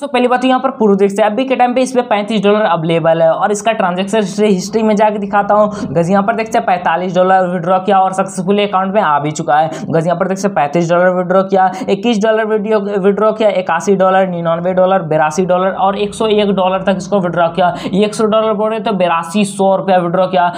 तो पहली बात यहाँ पर पूर्व देख से अभी के टाइम पे इसमें $35 अवेलेबल है और इसका ट्रांजैक्शन हिस्ट्री में जाके दिखाता हूँ। गज यहाँ पर देखते हैं $45 विड्रॉ किया और सक्सेसफुली अकाउंट में आ भी चुका है। गज यहाँ पर देखते हैं $35 विड्रॉ किया, $21 विड्रॉ किया, $81, $99, $82 और $101 तक इसको विड्रॉ किया। $100 बोल रहे तो ₹8200 विड्रॉ किया।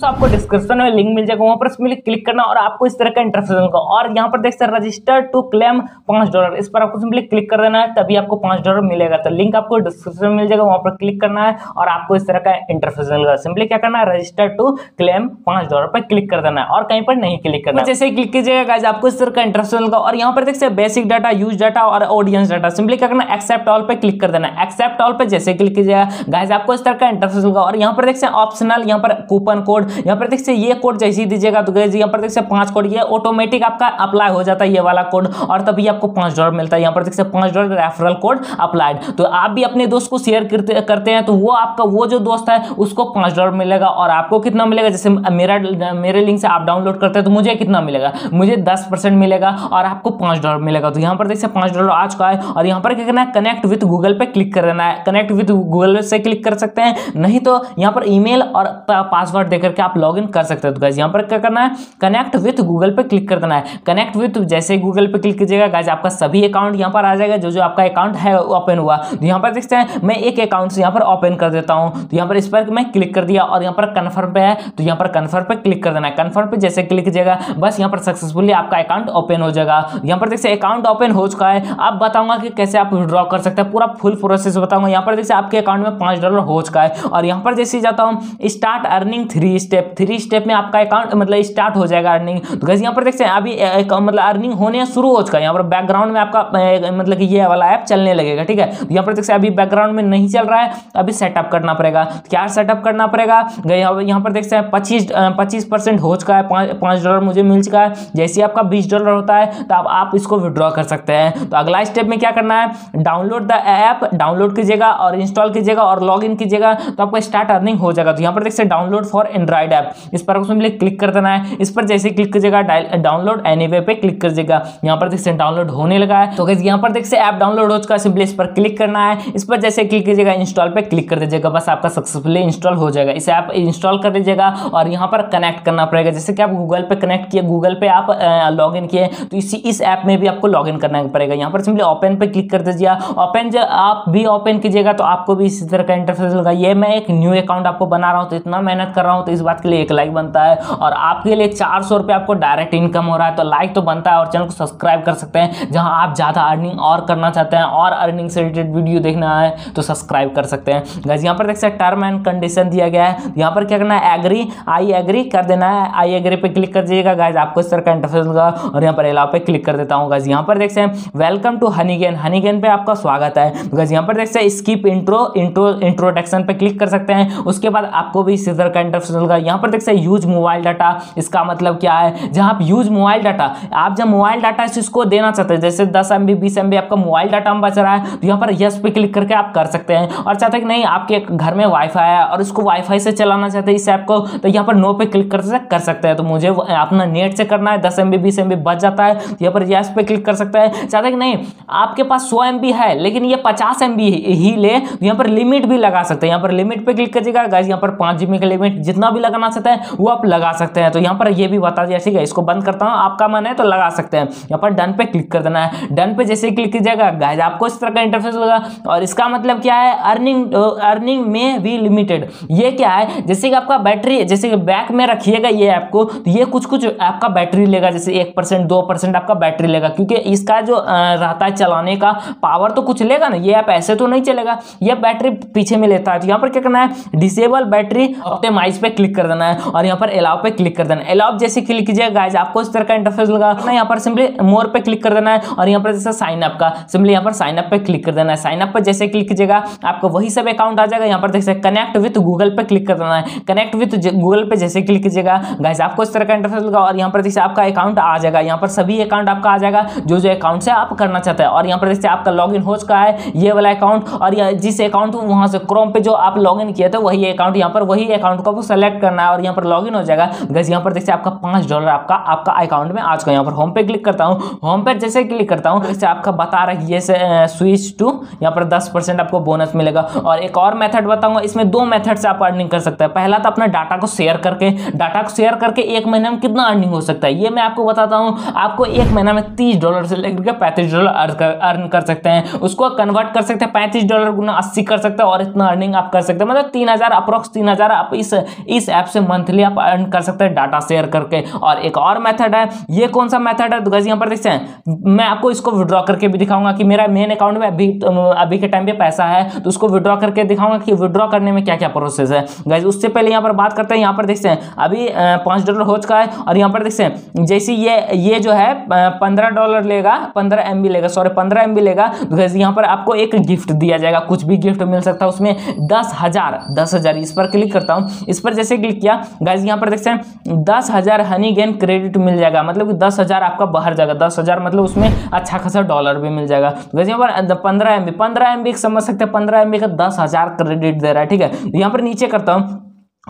तो आपको डिस्क्रिप्शन में लिंक मिल जाएगा, वहाँ पर उसमें क्लिक करना और आपको इस तरह का इंटरफेस होगा। और यहाँ पर देख सकते हैं रजिस्टर टू क्लेम $5, इस पर आपको सिंपली क्लिक कर देना है, तभी आपको $5 मिलेगा। तो लिंक आपको डिस्क्रिप्शन में मिल जाएगा, वहाँ पर क्लिक करना है और आपको इस तरह का इंटरफेस मिलेगा। सिंपली क्या करना है, रजिस्टर टू क्लेम $5 पर क्लिक कर देना है और कहीं पर नहीं क्लिक करना। जैसे ही क्लिक कीजिएगा आपको इस तरह का इंटरफेस मिलेगा और यहाँ पर देख सकते हैं बेसिक डाटा, यूज डाटा और ऑडियंस डाटा। सिंपली क्या करना है, एक्सेप्ट ऑल पर क्लिक कर देना है। एक्सेप्ट ऑल पर जैसे क्लिक कीजिएगा गाइज आपको इस तरह का इंटरफेस होगा और यहाँ पर देख सकते हैं ऑप्शनल, यहाँ पर कूपन कोड, यहाँ पर देख सकते ये कोड जैसे ही दीजिएगा तो गाइस यहाँ पर देख सकते 5 कोड ये ऑटोमेटिक आपका अप्लाई हो जाता है, ये वाला कोड, और तभी आपको $5 मिलता है। यहाँ पर देख सकते $5 रेफरल कोड अप्लाइड। तो आप भी अपने दोस्त को शेयर करते हैं तो वो आपका वो जो दोस्त है उसको $5 मिलेगा। और आपको कितना मिलेगा, जैसे मेरे लिंक से आप डाउनलोड करते हैं तो मुझे कितना मिलेगा, मुझे 10% मिलेगा और आपको $5 मिलेगा। तो यहाँ पर देख सकते $5 आ चुका है और यहाँ पर क्या करना है, कनेक्ट विथ गूगल पे क्लिक कर देना है। कनेक्ट विथ गूगल से क्लिक कर सकते हैं, नहीं तो यहाँ पर ईमेल और पासवर्ड देकर के आप लॉगिन कर सकते हो। तो गाइस यहाँ पर क्या करना है, कनेक्ट विथ गूगल पे क्लिक कर देना है। कनेक्ट विथ जैसे गूगल पे क्लिक कीजिएगा गाइस आपका सभी अकाउंट यहाँ पर आ जाएगा, जो जो आपका अकाउंट है ओपन हुआ। तो यहाँ पर देखते हैं, मैं एक अकाउंट से यहाँ पर ओपन कर देता हूँ। तो यहाँ पर इस पर मैं क्लिक कर दिया और यहाँ पर कन्फर्म पे है, तो यहाँ पर कन्फर्म पे क्लिक कर देना है। कन्फर्म पे जैसे क्लिक कीजिएगा बस यहाँ पर सक्सेसफुली आपका अकाउंट ओपन हो जाएगा। यहाँ पर देखते अकाउंट ओपन हो चुका है। अब बताऊंगा कि कैसे आप विड्रॉ कर सकते हैं, पूरा फुल प्रोसेस बताऊंगा। यहाँ पर देखते आपके अकाउंट में $5 हो चुका है और यहाँ पर जैसे जाता हूँ स्टार्ट अर्निंग थ्री स्टेप में आपका अकाउंट मतलब स्टार्ट हो जाएगा अर्निंग। तो गाइस यहाँ पर देख सकते हैं अभी मतलब अर्निंग होने शुरू हो चुका है। यहाँ पर बैकग्राउंड में आपका मतलब कि ये वाला ऐप चलने लगेगा, ठीक है। तो यहाँ पर देख सकते हैं अभी बैकग्राउंड में नहीं चल रहा है, अभी सेटअप करना पड़ेगा। तो क्या सेटअप करना पड़ेगा, यहाँ पर देख सकते हैं 25% हो चुका है, $5 मुझे मिल चुका है। जैसे आपका $20 होता है तो आप इसको विड्रॉ कर सकते हैं। तो अगला स्टेप में क्या करना है, डाउनलोड द ऐप, डाउनलोड कीजिएगा और इंस्टॉल कीजिएगा और लॉग इन कीजिएगा तो आपका स्टार्ट अर्निंग हो जाएगा। तो यहाँ पर देख सकते हैं डाउनलोड फॉर एंड्राइड ऐप, इस पर आपको क्लिक कर देना है। इस पर जैसे क्लिक कीजिएगा डाउनलोड एनीवे पे क्लिक कीजिएगा, यहाँ पर देख सकते हैं डाउनलोड होने लगा है। तो गाइस यहाँ पर देख सकते हैं ऐप डाउनलोड हो चुका है, सिंपली इस पर क्लिक करना है। इस पर जैसे क्लिक कीजिएगा इंस्टॉल पे क्लिक कर दीजिएगा, बस आपका सक्सेसफुली इंस्टॉल हो जाएगा। इसे आप इंस्टॉल कर दीजिएगा और यहाँ पर कनेक्ट करना पड़ेगा। जैसे कि आप गूगल पे कनेक्ट किए, गूगल पे आप लॉग इन किए तो इस ऐप में भी आपको लॉग इन करना पड़ेगा। यहाँ पर सिंपली ओपन पे क्लिक कर दीजिएगा। ओपन जब आप भी ओपन कीजिएगा तो आपको भी इसी तरह का इंटरफेस होगा। ये मैं एक न्यू अकाउंट आपको बना रहा हूँ तो इतना मेहनत कर रहा हूँ, तो इस बात के लिए एक लाइक बनता है और आपके लिए ₹400 आपको डायरेक्ट इनकम हो रहा है, तो लाइक तो बनता है। और चैनल को सब्सक्राइब कर सकते हैं, जहां आप ज़्यादा अर्निंग और करना चाहते हैं और अर्निंग से रिलेटेड वीडियो देखना है तो सब्सक्राइब कर सकते हैं। गाइस यहाँ पर देख सकते हैं टर्म एंड कंडीशन दिया गया है, यहाँ पर क्या करना है, एग्री, आई एग्री कर देना है। आई एग्री पे क्लिक कर दीजिएगा गाइस, आपको इस तरह का इंटरफेस होगा और यहाँ पर अलाउ पे क्लिक कर देता हूँ। गाइस यहाँ पर देख सकते हैं वेलकम टू हनीगेन, हनीगेन पे आपका स्वागत है। गाइस यहाँ पर देख सकते हैं स्किप इंट्रोडक्शन पे क्लिक कर सकते हैं, उसके बाद आपको भी इस तरह का इंटरफेस होगा। यहाँ पर देख सकते हैं यूज मोबाइल डाटा, इसका मतलब क्या है, जहां आप यूज मोबाइल डाटा, आप जब मोबाइल डाटा इसको देना चाहते हैं, जैसे 10 MB 20 MB आपका मोबाइल डाटा में बच रहा है तो यहाँ पर यस पे क्लिक करके आप कर सकते हैं। और चाहते हैं कि नहीं आपके घर में वाईफाई है और इसको वाईफाई से चलाना चाहते हैं इस ऐप को, तो यहाँ पर नो पे क्लिक कर सकते हैं। तो मुझे अपना नेट से करना है, 10 MB 20 MB बच जाता है तो यहाँ पर यस पे क्लिक कर सकते हैं। चाहते कि नहीं आपके पास 100 MB है लेकिन ये 50 MB ही ले, यहाँ पर लिमिट भी लगा सकते हैं। यहाँ पर लिमिट पे क्लिक कीजिएगा गाइस, यहाँ पर 5 GB का लिमिट जितना भी लगाना चाहते हैं वो आप लगा सकते हैं। तो यहाँ पर ये भी बता दिया, ठीक है। इसको बंद करता हूँ, आपका मन है तो लगा सकते हैं। यहाँ पर डन पे क्लिक कर देना है। डन पे जैसे क्लिक कीजिएगा गाइस आपको इस तरह का इंटरफेस होगा और इसका मतलब क्या है, अर्निंग में भी लिमिटेड। ये क्या है, जैसे कि आपका बैटरी, जैसे कि बैक में रखिएगा ये आपको तो ये कुछ कुछ आपका बैटरी लेगा, जैसे 1% 2% आपका बैटरी लेगा, क्योंकि इसका जो रहता है चलाने का पावर तो कुछ लेगा ना, ये ऐप ऐसे तो नहीं चलेगा, यह बैटरी पीछे में लेता है। तो यहाँ पर क्या करना है, डिसेबल बैटरी ऑप्टिमाइज पे क्लिक कर देना है और यहाँ पर अलाउ पे क्लिक कर देना है। अलाउ जैसे क्लिक कीजिएगा गाइस आपको इस तरह का इंटरफेस लगा ना, यहाँ पर सिंपली मोर पे क्लिक कर देना है और यहाँ पर जैसे साइन अप का, सिंपली यहाँ पर साइन अप पे क्लिक कर देना है। साइन अप पर जैसे क्लिक कीजिएगा आपको वही सब अकाउंट आ जाएगा। यहाँ पर देख सकते हैं कनेक्ट विथ गूगल पे क्लिक कर देना है। कनेक्ट विथ गूगल पे जैसे क्लिक कीजिएगा गाइस आपको इस तरह का इंटरफेस लगा और यहाँ पर देखिए आपका अकाउंट आ जाएगा। यहाँ पर सभी अकाउंट आपका आ जाएगा, जो जो अकाउंट से आप करना चाहते हैं। और यहाँ पर देखिए आपका लॉग इन हो चुका है, ये वाला अकाउंट, और जिस अकाउंट वहाँ से क्रोम पे जो आप लॉग इन किया था वही अकाउंट, यहाँ पर वही अकाउंट को सेलेक्ट करना है और यहाँ पर लॉगिन हो जाएगा। गाइस यहाँ पर देखिए आपका $5 आपका आपका अकाउंट में आ चुका है। यहाँ पर होम पे क्लिक करता हूँ, होम पे जैसे क्लिक करता हूँ जैसे आपका बता रहा है ये स्विच टू, यहाँ पर 10% आपको बोनस मिलेगा। और एक और मेथड बताऊंगा, इसमें 2 मेथड से आप अर्निंग कर सकते हैं। पहला तो अपना डाटा को शेयर करके 1 महीने में कितना अर्निंग हो सकता है ये मैं आपको बताता हूँ। आपको 1 महीना में $30 से लेकर $35 अर्न कर सकते हैं, उसको कन्वर्ट कर सकते हैं, $35 गुना 80 कर सकते हैं और इतना अर्निंग आप कर सकते हैं। मतलब 3000 अप्रोक्स 3000 आप इस ऐप से मंथली आप अर्न कर सकते हैं डाटा शेयर करके। और एक और मेथड है, ये कौन सा मेथड है तो गाइस यहाँ पर देखते हैं, मैं आपको इसको विड्रॉ करके भी दिखाऊंगा कि मेरा मेन अकाउंट में अभी के टाइम पे पैसा है तो उसको विड्रॉ करके दिखाऊंगा कि विड्रॉ करने में क्या क्या प्रोसेस है। गाइस उससे पहले यहाँ पर बात करते हैं, यहाँ पर देखते हैं अभी $5 हो चुका है और यहाँ पर देखते हैं जैसे ये जो है $15 लेगा, 15 MB लेगा, सॉरी 15 MB लेगा। तो गाइस यहाँ पर आपको एक गिफ्ट दिया जाएगा, कुछ भी गिफ्ट मिल सकता है, उसमें 10,000 इस पर क्लिक करता हूँ। इस पर जैसे क्लिक किया गाइस यहाँ पर देखते हैं 10,000 हनीगेन क्रेडिट मिल जाएगा, मतलब कि 10,000 आपका बाहर जाएगा, 10,000 मतलब उसमें अच्छा खासा $भी मिल जाएगा। गाइस यहाँ पर 15 MB समझ सकते हैं, 15 MB का 10,000 क्रेडिट दे रहा है, ठीक है। यहाँ पर नीचे करता हूँ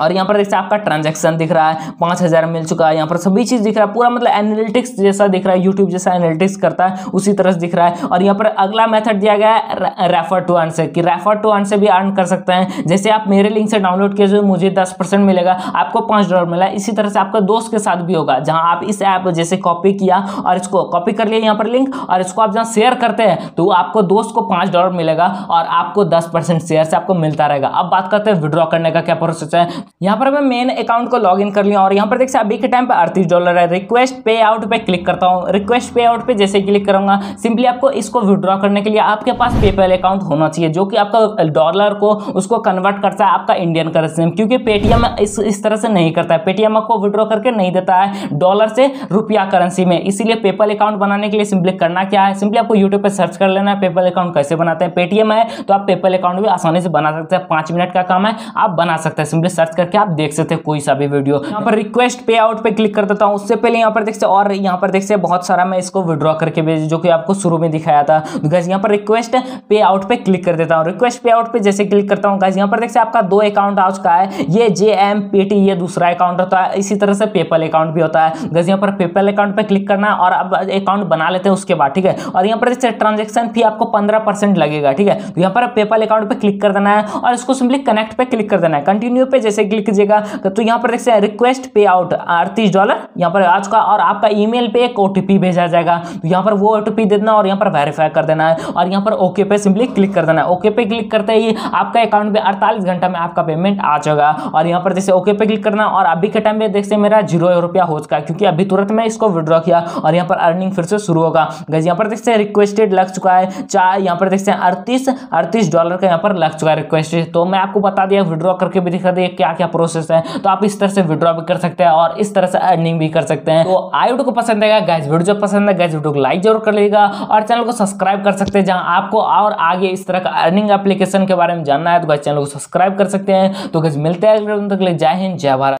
और यहाँ पर देखिए आपका ट्रांजैक्शन दिख रहा है, 5,000 मिल चुका है, यहाँ पर सभी चीज़ दिख रहा है पूरा, मतलब एनालिटिक्स जैसा दिख रहा है, यूट्यूब जैसा एनालिटिक्स करता है उसी तरह से दिख रहा है। और यहाँ पर अगला मेथड दिया गया है रेफर टू अर्न से, कि रेफर टू अर्न से भी अर्न कर सकते हैं। जैसे आप मेरे लिंक से डाउनलोड किए जो मुझे 10% मिलेगा, आपको $5 मिला, इसी तरह से आपका दोस्त के साथ भी होगा। जहाँ आप इस ऐप जैसे कॉपी किया और इसको कॉपी कर लिया यहाँ पर लिंक और इसको आप जहाँ शेयर करते हैं तो आपको दोस्त को $5 मिलेगा और आपको 10% शेयर से आपको मिलता रहेगा। अब बात करते हैं विड्रॉ करने का क्या प्रोसेस है। यहाँ पर मैं मेन अकाउंट को लॉगिन कर लिया और यहाँ पर देखिए अभी के टाइम पे $38 है। रिक्वेस्ट पे आउट पे क्लिक करता हूँ, रिक्वेस्ट पे आउट पे जैसे क्लिक करूँगा सिंपली आपको इसको विड्रॉ करने के लिए आपके पास पेपैल अकाउंट होना चाहिए जो कि आपका डॉलर को उसको कन्वर्ट करता है आपका इंडियन करेंसी में, क्योंकि पेटीएम इस तरह से नहीं करता है, पेटीएम आपको विड्रॉ करके नहीं देता है डॉलर से रुपया करेंसी में। इसीलिए पेपैल अकाउंट बनाने के लिए सिंपली करना क्या है, सिंपली आपको यूट्यूब पर सर्च कर लेना है पेपैल अकाउंट कैसे बनाते हैं, पेटीएम है तो आप पेपैल अकाउंट भी आसानी से बना सकते हैं, 5 मिनट का काम है, आप बना सकते हैं। सिंपली सर्च करके आप देख सकते हैं कोई सा भी वीडियो। यहाँ पर रिक्वेस्ट पे आउट पे क्लिक कर देता हूँ। उससे पहले यहाँ पर देखते हैं और यहाँ पर देखते हैं बहुत सारा मैं इसको विड्रॉ करके भेज जो कि आपको शुरू में दिखाया था। तो गाइस यहाँ पर रिक्वेस्ट पे आउट पे क्लिक कर देता हूँ, रिक्वेस्ट पे आउट पे जैसे क्लिक करता हूँ गाइस यहाँ पर देखते हैं आपका 2 अकाउंट आ चुका है, ये JMPT ये दूसरा अकाउंट होता है, इसी तरह से पेपैल अकाउंट भी होता है। गाइस यहाँ पर पेपैल अकाउंट पे क्लिक करना है और अब अकाउंट बना लेते हैं उसके बाद, ठीक है। और यहाँ पर देखते हैं ट्रांजेक्शन फी आपको 15% लगेगा, ठीक है। तो यहाँ पर पेपैल अकाउंट पे क्लिक कर देना है और इसको सिंपली कनेक्ट पे क्लिक कर देना है, कंटिन्यू पे जैसे क्लिक कीजिएगा तो यहाँ पर देखते हैं रिक्वेस्ट पे आउट $38 यहाँ पर आज का, और आपका ईमेल पे एक OTP भेजा जाएगा तो यहाँ पर वो OTP दे देना और यहाँ पर वेरीफाई कर देना है और यहाँ पर ओके पे सिंपली क्लिक कर देना है। ओके पे क्लिक करते ही आपका अकाउंट पे 48 घंटा में आपका पेमेंट आ जाएगा। और यहाँ पर जैसे ओके पे क्लिक करना और अभी के टाइम पे देखते हैं मेरा ₹0 हो चुका है, क्योंकि अभी तुरंत मैं इसको विड्रॉ किया और यहाँ पर अर्निंग फिर से शुरू होगा। गाइस यहाँ पर देखते हैं रिक्वेस्टेड लग चुका है यहाँ पर देखते हैं $38 का यहाँ पर लग चुका है रिक्वेस्टेड। तो मैं आपको बता दिया विड्रॉ करके भी दिखा दिया क्या क्या प्रोसेस है, तो आप इस तरह से विड्रॉ भी कर सकते हैं और इस तरह से अर्निंग भी कर सकते हैं। तो आई वीडियो को पसंद आएगा गाइस, वीडियो पसंद है गाइस वीडियो को लाइक जरूर कर लीजिएगा और चैनल को सब्सक्राइब कर सकते हैं। जहां आपको और आगे इस तरह का अर्निंग एप्लीकेशन के बारे में जानना है तो गाइस चैनल को सब्सक्राइब कर सकते हैं। तो गाइस मिलते हैं अगले वीडियो, तक के लिए जय हिंद जय भारत।